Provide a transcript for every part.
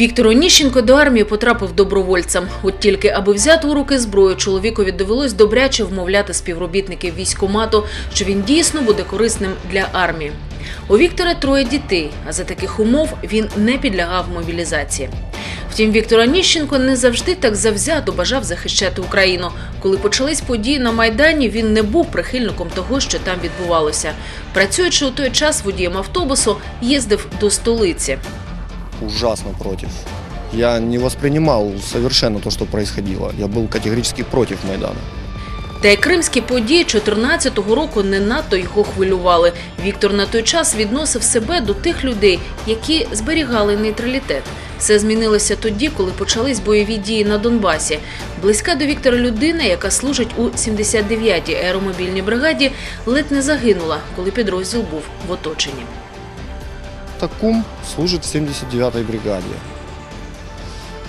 Віктор Оніщенко до армії потрапив добровольцем. От тільки аби взяти у руки зброю, чоловікові довелось добряче вмовляти співробітників військкомату, що він дійсно буде корисним для армії. У Віктора троє дітей, а за таких умов він не підлягав мобілізації. Втім, Віктор Оніщенко не завжди так завзято бажав захищати Україну. Коли почались події на Майдані, він не був прихильником того, що там відбувалося. Працюючи у той час водієм автобусу, їздив до столиці. Ужасно против. Я не воспринимал совершенно то, что происходило. Я был категорически против Майдана. Та й кримські події 14-го року не надто його хвилювали. Віктор на той час відносив себе до тих людей, які зберігали нейтралітет. Все змінилося тоді, коли почались бойові дії на Донбасі. Близька до Віктора людина, яка служить у 79-й аеромобільній бригаді, ледь не загинула, коли підрозділ був в оточенні. Кум служит в 79-й бригаде.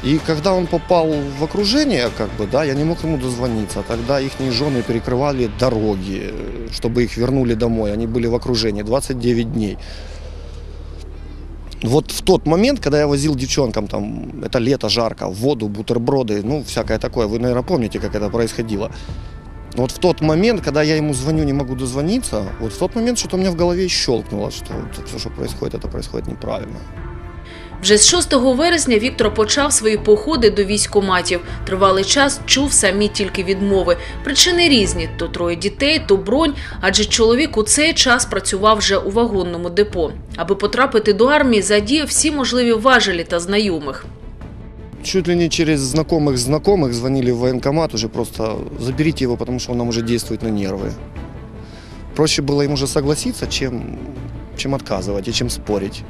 И когда он попал в окружение, я не мог ему дозвониться. Тогда их жены перекрывали дороги, чтобы их вернули домой. Они были в окружении 29 дней. Вот в тот момент, когда я возил девчонкам, там, это лето, жарко, воду, бутерброды, ну, всякое такое. Вы, наверное, помните, как это происходило. Вот в тот момент, когда я ему звоню, не могу дозвониться, вот в тот момент что-то у меня в голове щелкнуло, что все, что происходит, это происходит неправильно. Вже з 6 вересня Віктор почав свої походи до військкоматів. Тривалий час чув самі тільки відмови. Причини різні – то троє дітей, то бронь, адже чоловік у цей час працював вже у вагонному депо. Аби потрапити до армії, задіяв всі можливі важелі та знайомих. Чуть ли не через знакомых звонили в военкомат, уже просто заберите его, потому что он нам уже действует на нервы. Проще было им уже согласиться, чем отказывать и чем спорить.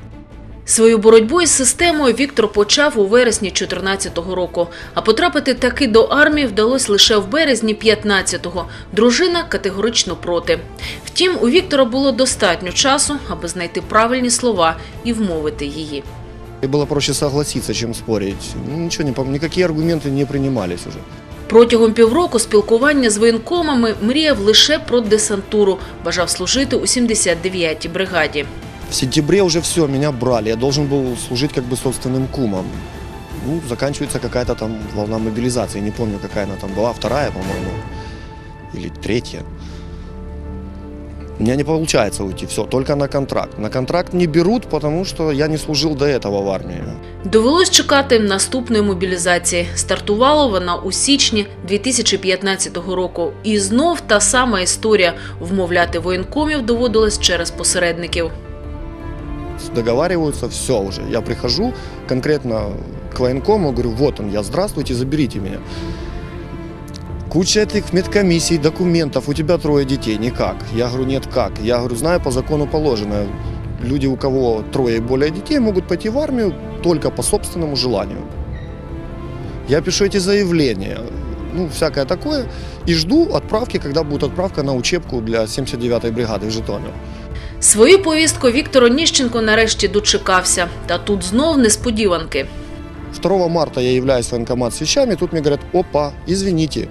Свою боротьбу із системою Віктор почав у вересні 14-го року. А потрапити таки до армії вдалося лише в березні 15-го. Дружина категорично проти. Втім, у Віктора було достатньо часу, аби знайти правильні слова і вмовити її. И было проще согласиться, чем спорить. Ничего не помню, никакие аргументы не принимались уже. Протягом півроку спілкування з воєнкомами мріяв лише про десантуру. Бажав служити у 79-й бригаді. В сентябре уже все, меня брали. Я должен был служить собственным кумом. Ну, заканчивается какая-то там волна мобилизации. Не помню, какая она там была. Вторая, по-моему, или третья. У меня не получается уйти, все, только на контракт. На контракт не берут, потому что я не служил до этого в армии. Довелось чекати наступної мобілізації. Стартувала вона у січні 2015 року. І знов та сама історія. Вмовляти воєнкомів доводилось через посередників. Договарюються, все вже. Я прихожу конкретно к воєнкому, говорю, вот он я, здравствуйте, заберите меня. Куча этих медкомиссий, документов, у тебя трое детей, никак. Я говорю, нет, как? Я говорю, знаю, по закону положено. Люди, у кого трое и более детей, могут пойти в армию только по собственному желанию. Я пишу эти заявления, ну, всякое такое, и жду отправки, когда будет отправка на учебку для 79-й бригады в Житомир. Свою повістку Віктор Оніщенко нарешті дочекався. Та тут знов несподіванки. 2 марта я являюсь в военкомат с вещами, тут мне говорят, опа, извините.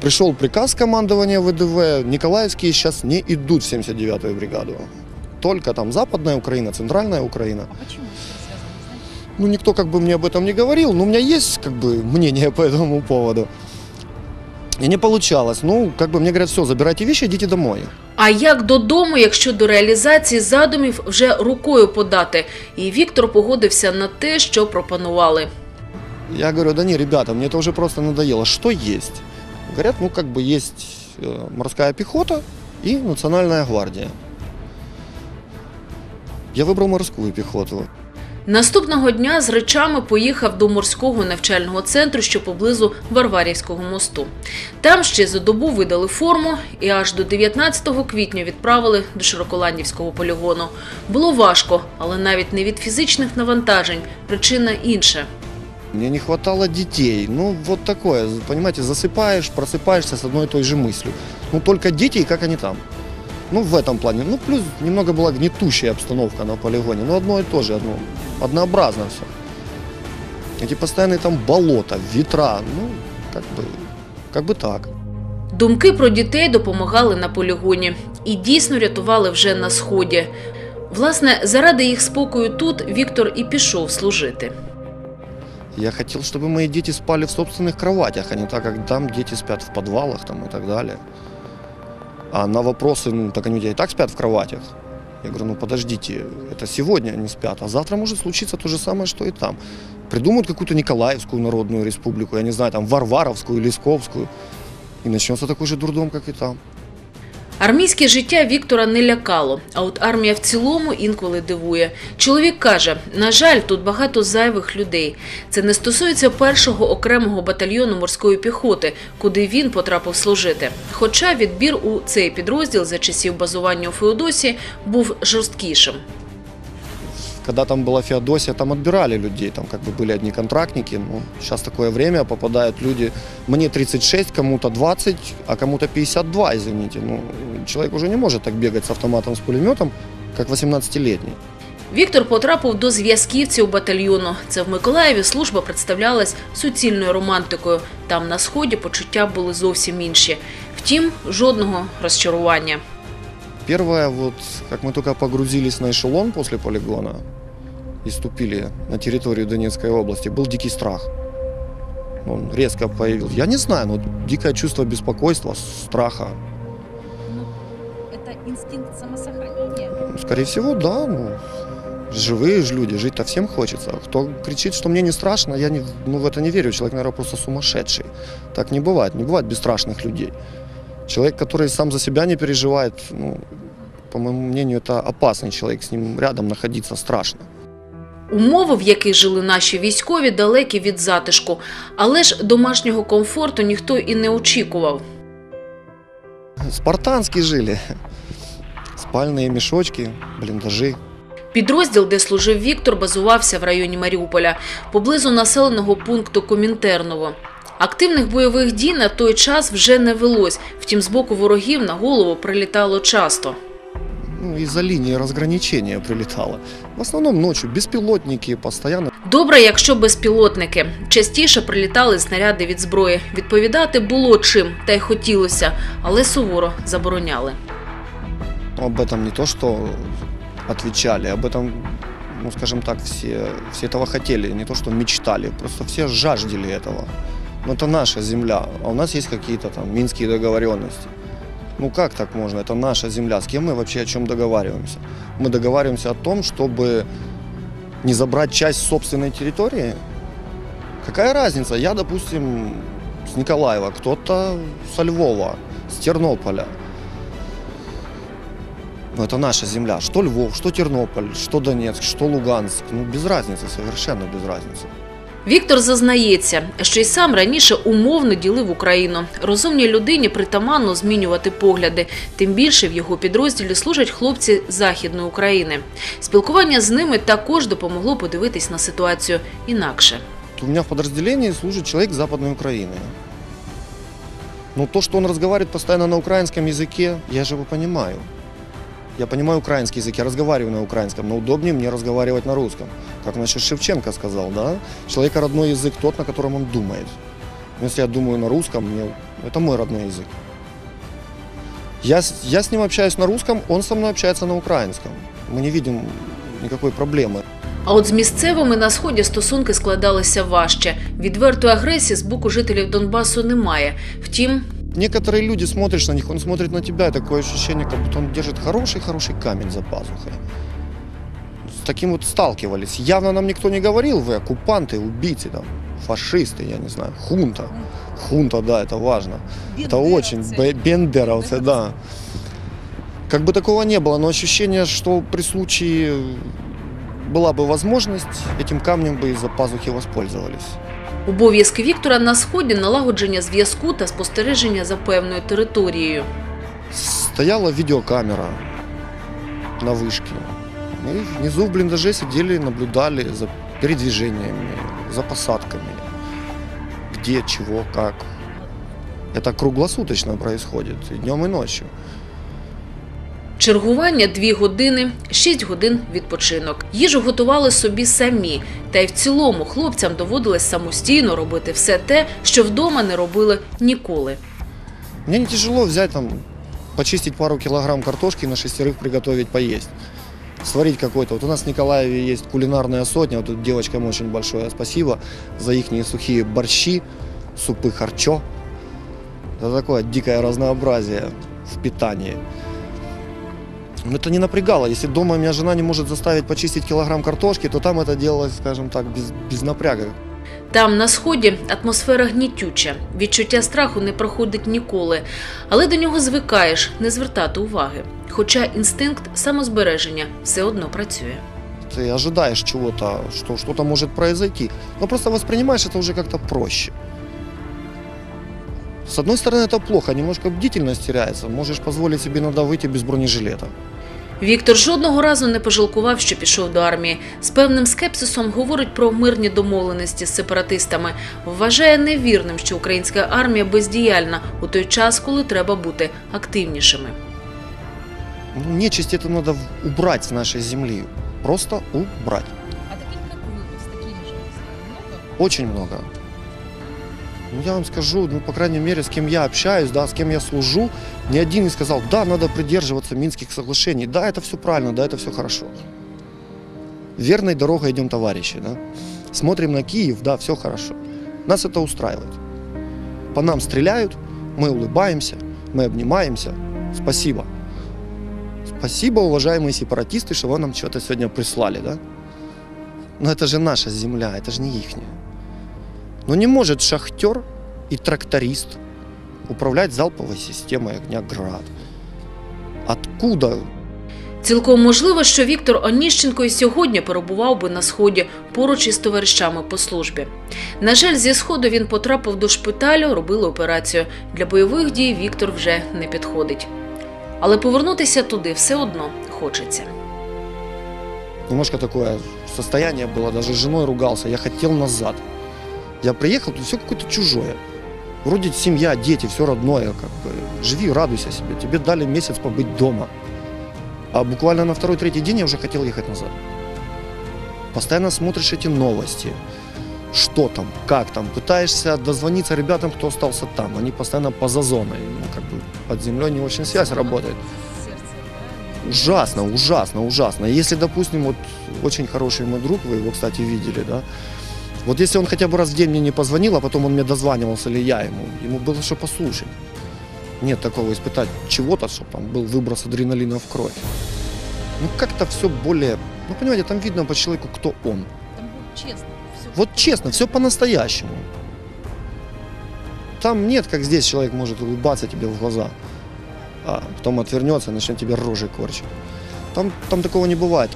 Пришел приказ командования ВДВ, Николаевские сейчас не идут в 79-ю бригаду. Только там Западная Украина, Центральная Украина. А почему это связано? Ну, никто мне об этом не говорил, но у меня есть мнение по этому поводу. І не вийшло. Ну, мені говорять, все, забирайте речі, йдіть додому. А як додому, якщо до реалізації задумів вже рукою подати? І Віктор погодився на те, що пропонували. Я говорю, да ні, ребята, мені це вже просто надоело. Що є? Говорять, ну, є морська піхота і Національна гвардія. Я вибрав морську піхоту. Наступного дня з речами поїхав до морського навчального центру, що поблизу Варварівського мосту. Там ще за добу видали форму і аж до 19 квітня відправили до Широколандівського полігону. Було важко, але навіть не від фізичних навантажень. Причина інша. Мені не вистачало дітей. Ну, от таке, розумієте, засипаєш, просипаєшся з однією і тією ж мислю. Ну, тільки діти і як вони там. Ну, в этом плане. Ну, плюс немного была гнетущая обстановка на полигоне. Ну, одно и то же, однообразно все. Эти постоянные там болота, ветра, ну, как бы так. Думки про дітей допомагали на полігоні. І дійсно рятували вже на Сході. Власне, заради їх спокою тут Віктор і пішов служити. Я хотел, чтобы мои дети спали в собственных кроватях, а не так, как там дети спят в подвалах там, и так далее. А на вопросы, ну так они у тебя и так спят в кроватях. Я говорю, ну подождите, это сегодня они спят, а завтра может случиться то же самое, что и там. Придумают какую-то Николаевскую народную республику, я не знаю, там Варваровскую, Лисковскую, и начнется такой же дурдом, как и там. Армійське життя Віктора не лякало, а от армія в цілому інколи дивує. Чоловік каже, на жаль, тут багато зайвих людей. Це не стосується першого окремого батальйону морської піхоти, куди він потрапив служити. Хоча відбір у цей підрозділ за часів базування у Феодосії був жорсткішим. Когда там была Феодосия, там отбирали людей, там как бы были одни контрактники. Ну, сейчас такое время, попадают люди, мне 36, кому-то 20, а кому-то 52, извините. Ну, человек уже не может так бегать с автоматом, с пулеметом, как 18-летний. Віктор потрапив до зв'язківців батальйону. Це в Миколаєві служба представлялась суцільною романтикою. Там на Сході почуття були зовсім інші. Втім, жодного розчарування. Первое, вот как мы только погрузились на эшелон после полигона и ступили на территорию Донецкой области, был дикий страх. Он резко появился. Я не знаю, но дикое чувство беспокойства, страха. Это инстинкт самосохранения? Скорее всего, да. Ну, живые же люди, жить-то всем хочется. Кто кричит, что мне не страшно, я не, ну, в это не верю. Человек, наверное, просто сумасшедший. Так не бывает. Не бывает бесстрашных людей. Человек, который сам за себя не переживает, ну, по моему мнению, это опасный человек, с ним рядом находиться страшно. Умови, в яких жили наші військові, далекі від затишку, але ж домашнього комфорту ніхто і не очікував. Спартанські жили, спальні мішочки, бліндажі. Підрозділ, де служив Віктор, базувався в районі Маріуполя, поблизу населеного пункту Комінтерново. Активних бойових дій на той час вже не велось, втім з боку ворогів на голову прилітало часто. Ну, із-за лінії розграничення прилітало. В основному ночі безпілотники постійно. Добре, якщо безпілотники. Частіше прилітали снаряди від зброї. Відповідати було чим, та й хотілося, але суворо забороняли. Об этом не то, що відповідали, об этом, ну, скажімо так, всі цього хотіли, не то, що мечтали, просто всі жаждали цього. Но это наша земля, а у нас есть какие-то там минские договоренности. Ну как так можно? Это наша земля. С кем мы вообще о чем договариваемся? Мы договариваемся о том, чтобы не забрать часть собственной территории. Какая разница? Я, допустим, с Николаева, кто-то со Львова, с Тернополя. Но это наша земля. Что Львов, что Тернополь, что Донецк, что Луганск. Ну без разницы, совершенно без разницы. Віктор зазнається, що й сам раніше умовно ділив Україну. Розумній людині притаманно змінювати погляди. Тим більше в його підрозділі служать хлопці Західної України. Спілкування з ними також допомогло подивитись на ситуацію інакше. У мене в підрозділенні служить чоловік з Західної України. Ну, то, що він розмовляє постійно на українському мові, я ж його розумію. Я понимаю украинский язык, я разговариваю на украинском, но удобнее мне разговаривать на русском. Как насчет Шевченко сказал, да? Человека родной язык тот, на котором он думает. Но если я думаю на русском, это мой родной язык. Я с ним общаюсь на русском, он со мной общается на украинском. Мы не видим никакой проблемы. А от з місцевими на Сході стосунки складалися важче. Відвертої агресії з боку жителів Донбасу немає. Втім... Некоторые люди, смотришь на них, он смотрит на тебя, и такое ощущение, как будто он держит хороший-хороший камень за пазухой. С таким вот сталкивались. Явно нам никто не говорил, вы оккупанты, убийцы, там, фашисты, я не знаю, хунта. Хунта, да, это важно. Это очень, бендеровцы, да. Как бы такого не было, но ощущение, что при случае была бы возможность, этим камнем бы из-за пазухи воспользовались. Обов'язки Віктора на Сході – налагодження зв'язку та спостереження за певною територією. Стояла відеокамера на вишці. І внизу в бліндажі сиділи, наблюдали за передвиженнями, за посадками. Де, чого, як. Це круглосуточно відбувається, і днем, і ночі. Чергування 2 години, 6 годин відпочинок. Їжу готували собі самі. Та й в цілому хлопцям доводилось самостійно робити все те, що вдома не робили ніколи. Мені не тяжело взяти, там, почистити пару кілограм картошки, на шестерих приготувати поїсти. сварить какой-то. Вот у нас в Николаеве есть кулинарная сотня. Вот тут девочкам очень большое спасибо за их сухие борщи, супы харчо. Это такое дикое разнообразие в питании. Но это не напрягало. Если дома меня жена не может заставить почистить килограмм картошки, то там это делалось, скажем так, без напряга. Там, на Сході, атмосфера гнітюча. Відчуття страху не проходить ніколи. Але до нього звикаєш не звертати уваги. Хоча інстинкт самозбереження все одно працює. Ти очікуєш чогось, що щось може відбутися. Ну, просто сприймаєш це вже якось проще. З однієї сторони, це погано, трохи бдительність втрачається. Можеш дозволити собі іноді вийти без бронежилета. Віктор жодного разу не пожалкував, що пішов до армії. З певним скепсисом говорить про мирні домовленості з сепаратистами. Вважає невірним, що українська армія бездіяльна у той час, коли треба бути активнішими. Нечисть це треба убрати з нашої землі. Просто убрати. А таких, як ви, з такими ж? Дуже багато. Я вам скажу, ну, по крайней мере, с кем я общаюсь, да, с кем я служу, ни один не сказал, да, надо придерживаться Минских соглашений, да, это все правильно, да, это все хорошо. Верной дорогой идем, товарищи, да. Смотрим на Киев, да, все хорошо. Нас это устраивает. По нам стреляют, мы улыбаемся, мы обнимаемся. Спасибо. Спасибо, уважаемые сепаратисты, что вы нам что-то сегодня прислали, да. Но это же наша земля, это же не ихняя. Но не может шахтер и тракторист управлять залповой системой огня «Град». Откуда? Цілком можливо, що Віктор Оніщенко і сьогодні перебував би на Сході поруч із товаришами по службі. На жаль, зі Сходу він потрапив до шпиталю, робили операцію. Для бойових дій Віктор вже не підходить. Але повернутися туди все одно хочеться. Немножко таке состояние було, навіть з жіною ругався, я хотів назад. Я приехал, тут все какое-то чужое. Вроде семья, дети, все родное. Как бы. Живи, радуйся себе. Тебе дали месяц побыть дома. А буквально на второй-третий день я уже хотел ехать назад. Постоянно смотришь эти новости. Что там, как там. Пытаешься дозвониться ребятам, кто остался там. Они постоянно по зазону. Ну, как бы под землей не очень связь работает. Ужасно, ужасно, ужасно. Если, допустим, вот очень хороший мой друг, вы его, кстати, видели, да, вот если он хотя бы раз в день мне не позвонил, а потом он мне дозванивался, или я ему было что послушать. Нет такого испытать чего-то, чтобы там был выброс адреналина в кровь. Ну как-то все более, ну понимаете, там видно по человеку, кто он. Там честно, все. Вот честно, все по-настоящему. Там нет, как здесь человек может улыбаться тебе в глаза, а потом отвернется и начнет тебе рожей корчить. Там такого не бывает.